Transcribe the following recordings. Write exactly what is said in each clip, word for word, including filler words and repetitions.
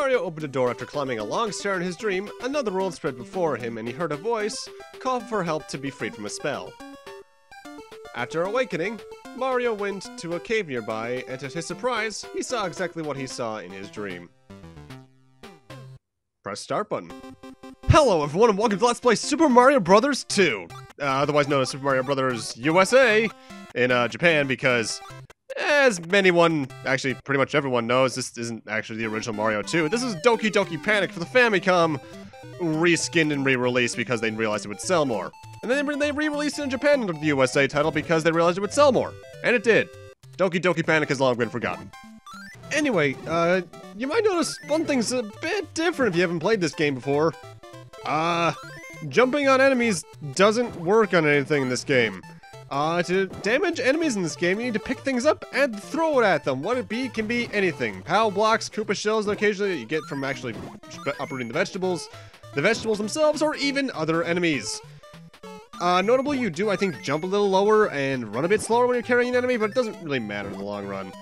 Mario opened a door after climbing a long stair in his dream, another world spread before him, and he heard a voice call for help to be freed from a spell. After awakening, Mario went to a cave nearby, and to his surprise, he saw exactly what he saw in his dream. Press start button. Hello everyone and welcome to Let's Play Super Mario Bros. two, uh, otherwise known as Super Mario Bros. U S A in uh, Japan, because as anyone, actually pretty much everyone knows, this isn't actually the original Mario two. This is Doki Doki Panic for the Famicom, reskinned and re-released because they realized it would sell more. And then they re-released it in Japan under the U S A title because they realized it would sell more. And it did. Doki Doki Panic has long been forgotten. Anyway, uh, you might notice one thing's a bit different if you haven't played this game before. Uh, jumping on enemies doesn't work on anything in this game. Uh, to damage enemies in this game, you need to pick things up and throw it at them. What it be can be anything. P O W blocks, Koopa shells that occasionally you get from actually uprooting the vegetables, the vegetables themselves, or even other enemies. Uh, notably, you do, I think, jump a little lower and run a bit slower when you're carrying an enemy, but it doesn't really matter in the long run.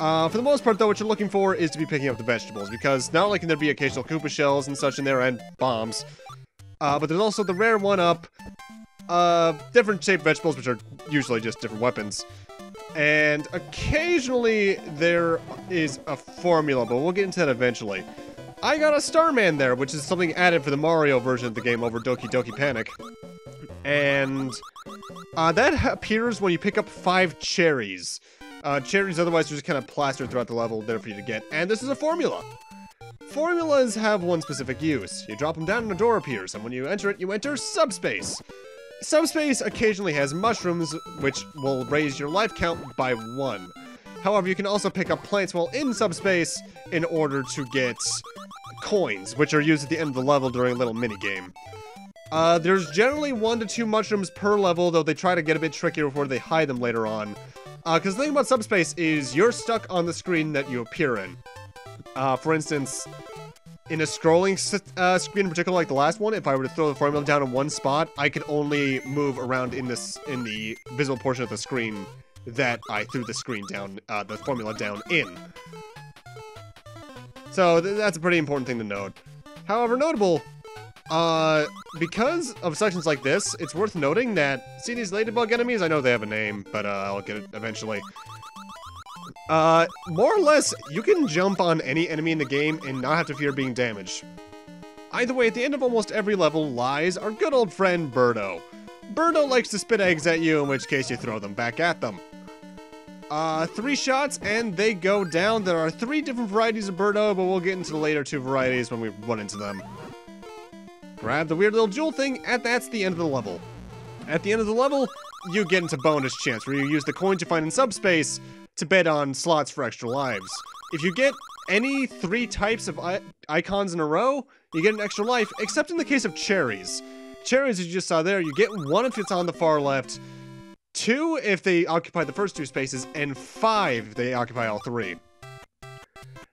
Uh, for the most part, though, what you're looking for is to be picking up the vegetables, because not only can there be occasional Koopa shells and such in there, and bombs, uh, but there's also the rare one-up, uh, different-shaped vegetables, which are usually just different weapons. And occasionally, there is a formula, but we'll get into that eventually. I got a Starman there, which is something added for the Mario version of the game over Doki Doki Panic. And uh, that appears when you pick up five cherries. Uh, cherries otherwise are just kind of plastered throughout the level, there for you to get. And this is a formula. Formulas have one specific use. You drop them down and a door appears, and when you enter it, you enter subspace. Subspace occasionally has mushrooms, which will raise your life count by one. However, you can also pick up plants while in subspace in order to get coins, which are used at the end of the level during a little mini-game. Uh, there's generally one to two mushrooms per level, though they try to get a bit trickier before they hide them later on. Because uh, the thing about subspace is you're stuck on the screen that you appear in. Uh, for instance, in a scrolling uh, screen in particular, like the last one, if I were to throw the formula down in one spot, I could only move around in this in the visible portion of the screen that I threw the screen down, uh, the formula down in. So th that's a pretty important thing to note. However, notable, uh, because of sections like this, it's worth noting that, see these ladybug enemies? I know they have a name, but uh, I'll get it eventually. Uh, more or less, you can jump on any enemy in the game and not have to fear being damaged. Either way, at the end of almost every level lies our good old friend Birdo. Birdo likes to spit eggs at you, in which case you throw them back at them. Uh, three shots and they go down. There are three different varieties of Birdo, but we'll get into the later two varieties when we run into them. Grab the weird little jewel thing, and that's the end of the level. At the end of the level, you get into bonus chance, where you use the coins you find in subspace to bet on slots for extra lives. If you get any three types of i icons in a row, you get an extra life, except in the case of cherries. Cherries, as you just saw there, you get one if it's on the far left, two if they occupy the first two spaces, and five if they occupy all three.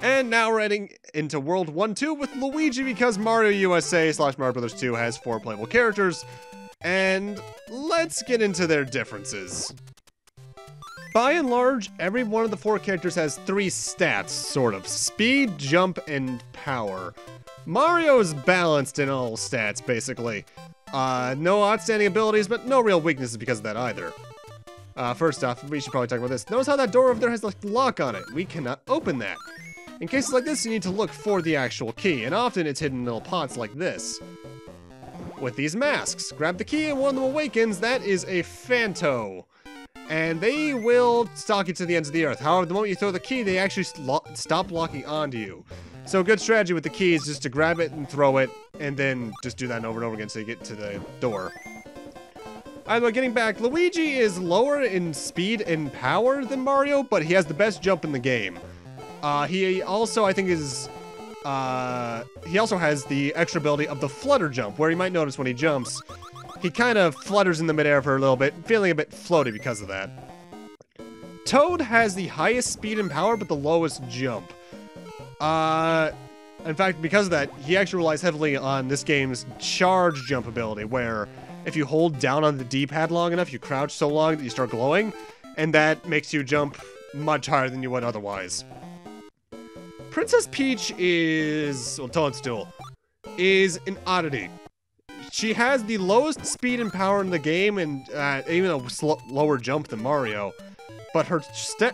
And now we're heading into World one two with Luigi, because Mario U S A slash Mario Bros. two has four playable characters, and let's get into their differences. By and large, every one of the four characters has three stats, sort of. Speed, jump, and power. Mario's balanced in all stats, basically. Uh, no outstanding abilities, but no real weaknesses because of that either. Uh, first off, we should probably talk about this. Notice how that door over there has a lock on it. We cannot open that. In cases like this, you need to look for the actual key, and often it's hidden in little pots like this. With these masks, grab the key and one of them awakens. That is a Phanto. And they will stalk you to the ends of the earth. However, the moment you throw the key, they actually lo stop locking onto you. So a good strategy with the key is just to grab it and throw it, and then just do that over and over again until you get to the door. Either way, getting back, Luigi is lower in speed and power than Mario, but he has the best jump in the game. Uh, he also, I think, is, uh, he also has the extra ability of the flutter jump, where you might notice when he jumps, he kind of flutters in the midair for a little bit, feeling a bit floaty because of that. Toad has the highest speed and power, but the lowest jump. Uh, in fact, because of that, he actually relies heavily on this game's charge jump ability, where if you hold down on the D pad long enough, you crouch so long that you start glowing, and that makes you jump much higher than you would otherwise. Princess Peach is, well, Toad still, is an oddity. She has the lowest speed and power in the game, and uh, even a sl lower jump than Mario. But her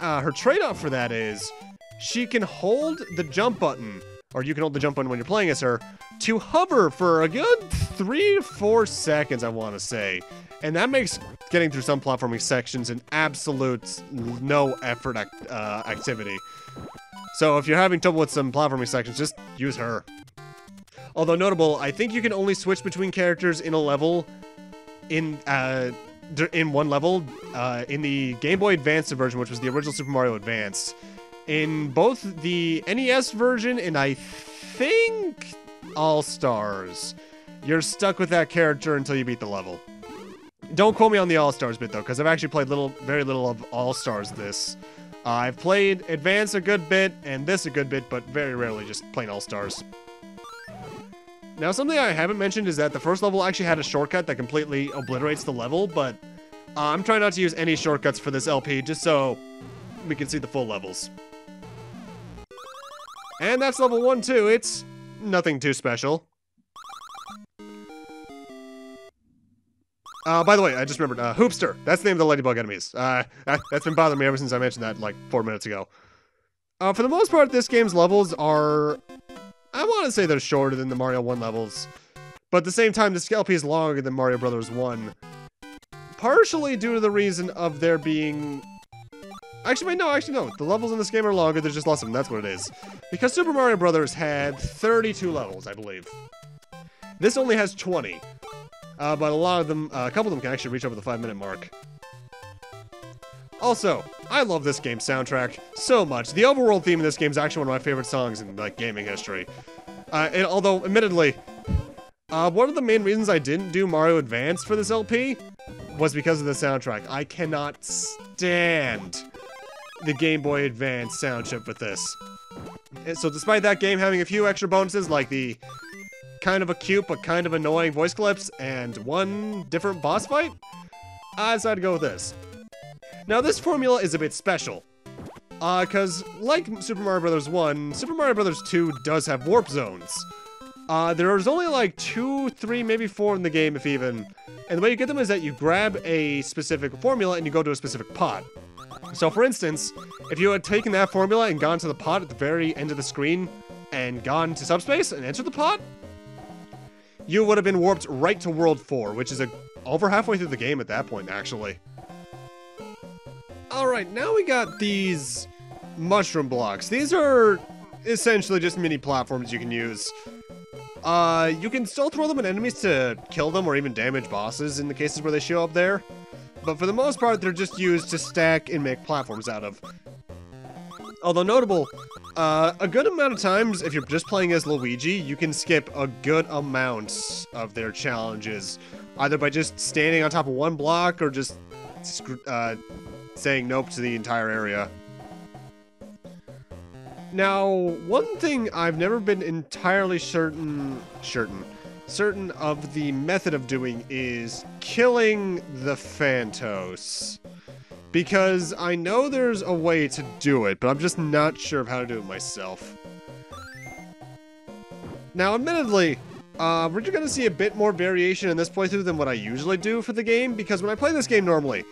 uh, her trade-off for that is she can hold the jump button, or you can hold the jump button when you're playing as her, to hover for a good three, four seconds, I want to say. And that makes getting through some platforming sections an absolute no-effort act uh, activity. So if you're having trouble with some platforming sections, just use her. Although notable, I think you can only switch between characters in a level, in uh, in one level, uh, in the Game Boy Advance version, which was the original Super Mario Advance. In both the N E S version and I think All-Stars, you're stuck with that character until you beat the level. Don't quote me on the All-Stars bit though, because I've actually played little, very little of All-Stars this. Uh, I've played Advance a good bit and this a good bit, but very rarely just plain All-Stars. Now, something I haven't mentioned is that the first level actually had a shortcut that completely obliterates the level, but uh, I'm trying not to use any shortcuts for this L P, just so we can see the full levels. And that's level one, too. It's nothing too special. Uh, by the way, I just remembered, uh, Hoopster. That's the name of the Ladybug enemies. Uh, that, that's been bothering me ever since I mentioned that, like, four minutes ago. Uh, for the most part, this game's levels are... I want to say they're shorter than the Mario one levels, but at the same time, this L P is longer than Mario Brothers one. Partially due to the reason of there being... Actually, wait, no, actually, no. The levels in this game are longer, there's just less of them, that's what it is. Because Super Mario Brothers had thirty-two levels, I believe. This only has twenty. Uh, but a lot of them, uh, a couple of them can actually reach over the five minute mark. Also, I love this game's soundtrack so much. The overworld theme in this game is actually one of my favorite songs in, like, gaming history. Uh, and although, admittedly, uh, one of the main reasons I didn't do Mario Advance for this L P was because of the soundtrack. I cannot stand the Game Boy Advance sound chip with this. And so despite that game having a few extra bonuses, like the kind of acute but kind of annoying voice clips and one different boss fight, I decided to go with this. Now, this formula is a bit special, uh, because like Super Mario Bros. one, Super Mario Bros. two does have warp zones. Uh, there's only like two, three, maybe four in the game, if even. And the way you get them is that you grab a specific formula and you go to a specific pot. So, for instance, if you had taken that formula and gone to the pot at the very end of the screen and gone to subspace and entered the pot, you would have been warped right to World four, which is a, over halfway through the game at that point, actually. Alright, now we got these mushroom blocks. These are essentially just mini platforms you can use. Uh, you can still throw them at enemies to kill them or even damage bosses in the cases where they show up there. But for the most part, they're just used to stack and make platforms out of. Although notable, uh, a good amount of times, if you're just playing as Luigi, you can skip a good amount of their challenges. Either by just standing on top of one block or just... Uh, saying nope to the entire area. Now, one thing I've never been entirely certain, certain, certain of the method of doing is killing the Phantos. Because I know there's a way to do it, but I'm just not sure of how to do it myself. Now, admittedly, uh, we're gonna see a bit more variation in this playthrough than what I usually do for the game, because when I play this game normally,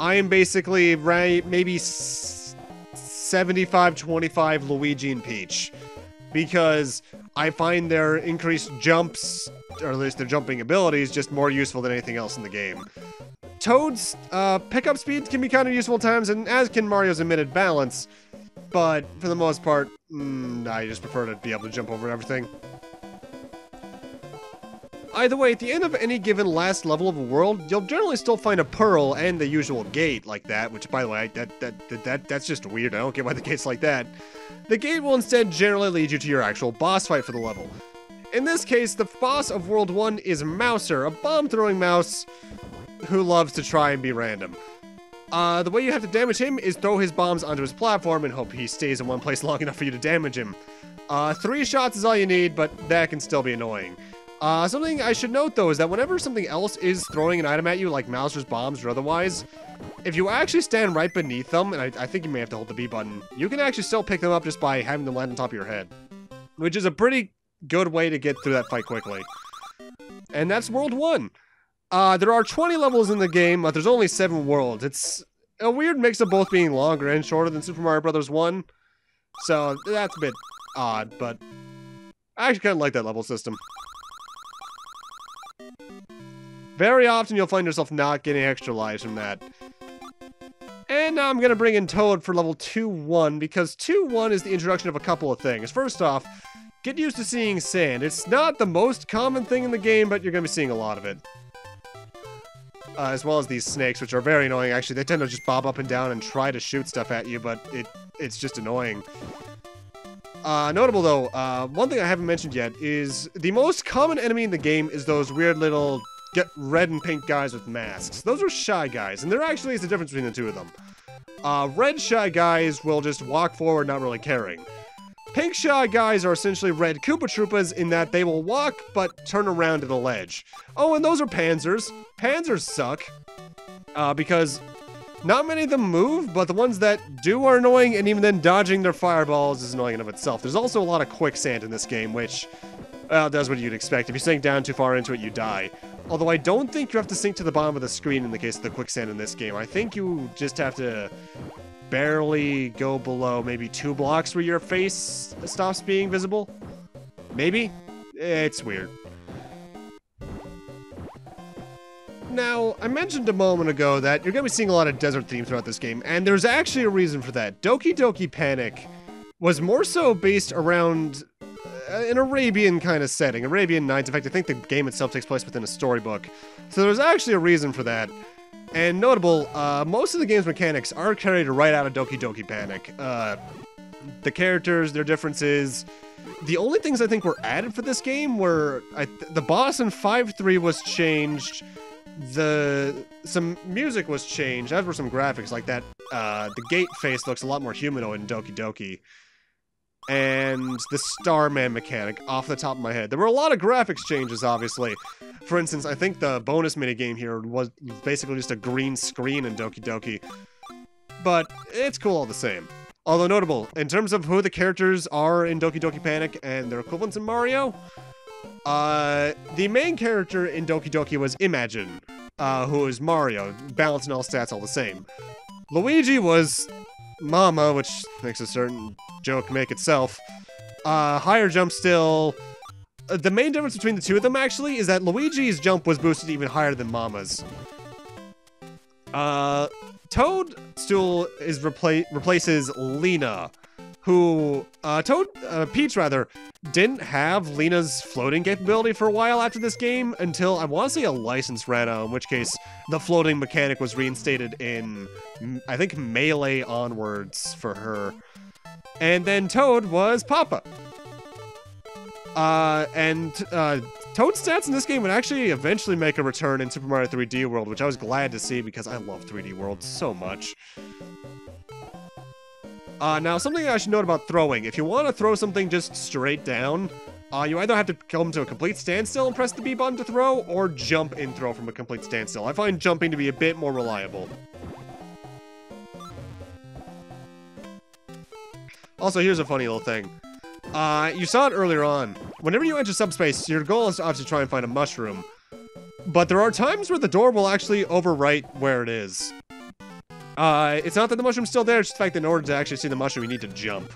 I am basically right, maybe seventy-five twenty-five Luigi and Peach, because I find their increased jumps, or at least their jumping abilities, just more useful than anything else in the game. Toad's uh, pickup speed can be kind of useful at times, and as can Mario's admitted balance, but for the most part, mm, I just prefer to be able to jump over everything. Either way, at the end of any given last level of a world, you'll generally still find a pearl and the usual gate like that, which, by the way, that, that, that, that that's just weird. I don't get why the gate's like that. The gate will instead generally lead you to your actual boss fight for the level. In this case, the boss of World one is Mouser, a bomb-throwing mouse who loves to try and be random. Uh, the way you have to damage him is throw his bombs onto his platform and hope he stays in one place long enough for you to damage him. Uh, three shots is all you need, but that can still be annoying. Uh, something I should note, though, is that whenever something else is throwing an item at you, like Mouser's bombs or otherwise, If you actually stand right beneath them, and I, I think you may have to hold the B button, you can actually still pick them up just by having them land on top of your head. Which is a pretty good way to get through that fight quickly. And that's World one. Uh, there are twenty levels in the game, but there's only seven worlds. It's a weird mix of both being longer and shorter than Super Mario Bros. one. So that's a bit odd, but I actually kind of like that level system. Very often you'll find yourself not getting extra lives from that. And now I'm going to bring in Toad for level two one, because two one is the introduction of a couple of things. First off, get used to seeing sand. It's not the most common thing in the game, but you're going to be seeing a lot of it. Uh, as well as these snakes, which are very annoying, actually. They tend to just bob up and down and try to shoot stuff at you, but it it's just annoying. Uh, notable, though, uh, one thing I haven't mentioned yet is the most common enemy in the game is those weird little get red and pink guys with masks. Those are Shy Guys, and there actually is a difference between the two of them. Uh, red Shy Guys will just walk forward not really caring. Pink Shy Guys are essentially red Koopa Troopas in that they will walk, but turn around at a ledge. Oh, and those are Panzers. Panzers suck, uh, because not many of them move, but the ones that do are annoying, and even then dodging their fireballs is annoying in and of itself. There's also a lot of quicksand in this game, which, well, that's what you'd expect. If you sink down too far into it, you die. Although I don't think you have to sink to the bottom of the screen in the case of the quicksand in this game. I think you just have to barely go below maybe two blocks where your face stops being visible. Maybe? It's weird. Now, I mentioned a moment ago that you're going to be seeing a lot of desert themes throughout this game, and there's actually a reason for that. Doki Doki Panic was more so based around an Arabian kind of setting. Arabian Nights. In fact, I think the game itself takes place within a storybook. So there's actually a reason for that. And notable, uh, most of the game's mechanics are carried right out of Doki Doki Panic. Uh, the characters, their differences. The only things I think were added for this game were I th the boss in five three was changed. The some music was changed, as were some graphics like that. Uh, the gate face looks a lot more humanoid in Doki Doki. And the Starman mechanic, off the top of my head. There were a lot of graphics changes, obviously. For instance, I think the bonus minigame here was basically just a green screen in Doki Doki. But it's cool all the same. Although notable, in terms of who the characters are in Doki Doki Panic and their equivalents in Mario, uh, the main character in Doki Doki was Imagine, uh, who is Mario. Balance and all stats all the same. Luigi was Mama, which makes a certain joke make itself. Uh, higher jump still. Uh, the main difference between the two of them, actually, is that Luigi's jump was boosted even higher than Mama's. Uh, Toad still is repla replaces Lena, who... Uh, Toad... Uh, Peach, rather, didn't have Lena's floating capability for a while after this game, until, I want to say, a license ran out, in which case the floating mechanic was reinstated in, I think, Melee onwards for her. And then Toad was Papa. Uh, and uh, Toad stats in this game would actually eventually make a return in Super Mario three D World, which I was glad to see because I love three D World so much. Uh, now, something I should note about throwing. If you want to throw something just straight down, uh, you either have to come to a complete standstill and press the B button to throw, or jump and throw from a complete standstill. I find jumping to be a bit more reliable. Also, here's a funny little thing. Uh, you saw it earlier on. Whenever you enter subspace, your goal is to obviously try and find a mushroom. But there are times where the door will actually overwrite where it is. Uh, it's not that the mushroom's still there, it's just the fact that in order to actually see the mushroom, you need to jump.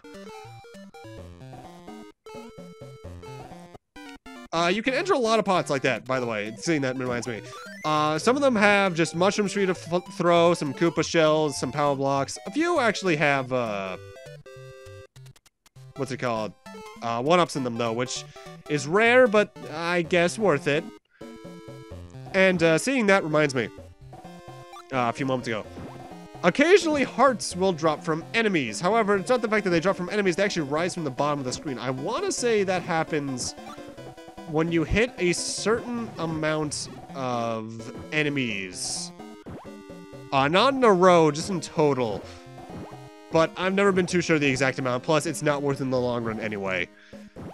Uh, you can enter a lot of pots like that, by the way. Seeing that reminds me. Uh, some of them have just mushrooms for you to f throw, some Koopa shells, some power blocks. A few actually have, uh... what's it called? Uh, one-ups in them, though, which is rare, but I guess worth it. And uh, seeing that reminds me, uh, a few moments ago. Occasionally, hearts will drop from enemies. However, it's not the fact that they drop from enemies, they actually rise from the bottom of the screen. I want to say that happens when you hit a certain amount of enemies. Uh, not in a row, just in total. But I've never been too sure the exact amount, plus it's not worth it in the long run anyway.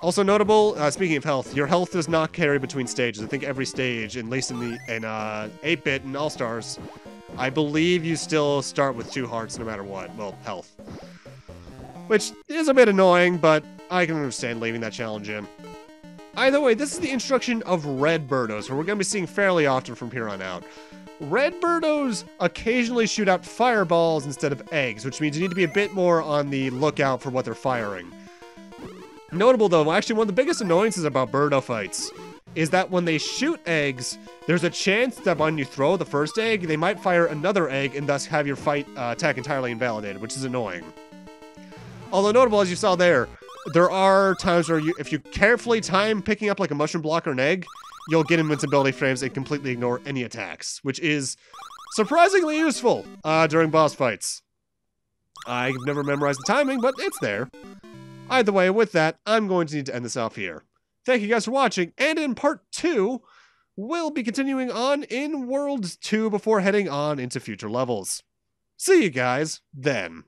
Also notable, uh, speaking of health, your health does not carry between stages. I think every stage, at least in the in eight bit uh, and All-Stars, I believe you still start with two hearts no matter what. Well, health. Which is a bit annoying, but I can understand leaving that challenge in. Either way, this is the introduction of red Birdos, who we're going to be seeing fairly often from here on out. Red Birdos occasionally shoot out fireballs instead of eggs, which means you need to be a bit more on the lookout for what they're firing. Notable though, actually one of the biggest annoyances about Birdo fights is that when they shoot eggs, there's a chance that when you throw the first egg, they might fire another egg and thus have your fight uh, attack entirely invalidated, which is annoying. Although notable, as you saw there, there are times where you, if you carefully time picking up like a mushroom block or an egg, you'll get invincibility frames and completely ignore any attacks, which is surprisingly useful uh, during boss fights. I've never memorized the timing, but it's there. Either way, with that, I'm going to need to end this off here. Thank you guys for watching, and in part two, we'll be continuing on in World two before heading on into future levels. See you guys then.